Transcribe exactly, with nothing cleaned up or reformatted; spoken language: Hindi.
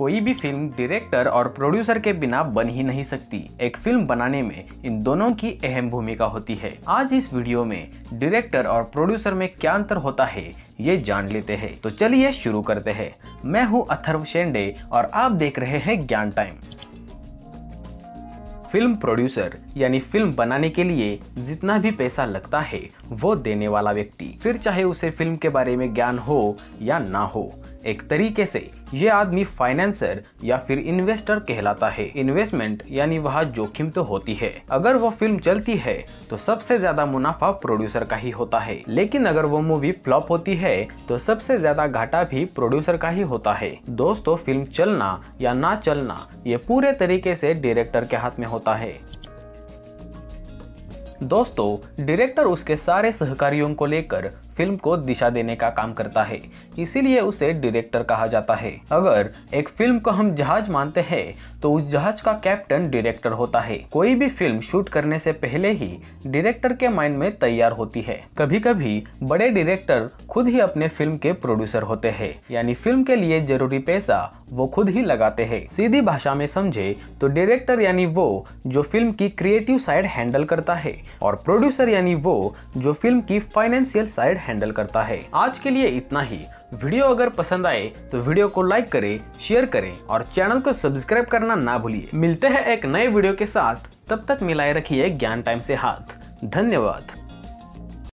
कोई भी फिल्म डायरेक्टर और प्रोड्यूसर के बिना बन ही नहीं सकती। एक फिल्म बनाने में इन दोनों की अहम भूमिका होती है। आज इस वीडियो में डायरेक्टर और प्रोड्यूसर में क्या अंतर होता है ये जान लेते हैं। तो चलिए शुरू करते हैं। मैं हूँ अथर्व शेंडे और आप देख रहे हैं ज्ञान टाइम। फिल्म प्रोड्यूसर यानी फिल्म बनाने के लिए जितना भी पैसा लगता है वो देने वाला व्यक्ति, फिर चाहे उसे फिल्म के बारे में ज्ञान हो या ना हो, एक तरीके से ये आदमी फाइनेंसर या फिर इन्वेस्टर कहलाता है। इन्वेस्टमेंट यानी वहाँ जोखिम तो होती है। अगर वो फिल्म चलती है तो सबसे ज्यादा मुनाफा प्रोड्यूसर का ही होता है, लेकिन अगर वो मूवी फ्लॉप होती है तो सबसे ज्यादा घाटा भी प्रोड्यूसर का ही होता है। दोस्तों, फिल्म चलना या ना चलना ये पूरे तरीके से डायरेक्टर के हाथ में होता है। दोस्तों, डायरेक्टर उसके सारे सहकारियों को लेकर फिल्म को दिशा देने का काम करता है, इसीलिए उसे डायरेक्टर कहा जाता है। अगर एक फिल्म को हम जहाज मानते हैं तो उस जहाज का कैप्टन डायरेक्टर होता है। कोई भी फिल्म शूट करने से पहले ही डायरेक्टर के माइंड में तैयार होती है। कभी कभी बड़े डायरेक्टर खुद ही अपने फिल्म के प्रोड्यूसर होते हैं, यानी फिल्म के लिए जरूरी पैसा वो खुद ही लगाते हैं। सीधी भाषा में समझे तो डायरेक्टर यानी वो जो फिल्म की क्रिएटिव साइड हैंडल करता है और प्रोड्यूसर यानी वो जो फिल्म की फाइनेंशियल साइड हैंडल करता है। आज के लिए इतना ही। वीडियो अगर पसंद आए तो वीडियो को लाइक करें, शेयर करें और चैनल को सब्सक्राइब करना ना भूलिए। मिलते हैं एक नए वीडियो के साथ, तब तक मिलाए रखिए ज्ञान टाइम से हाथ। धन्यवाद।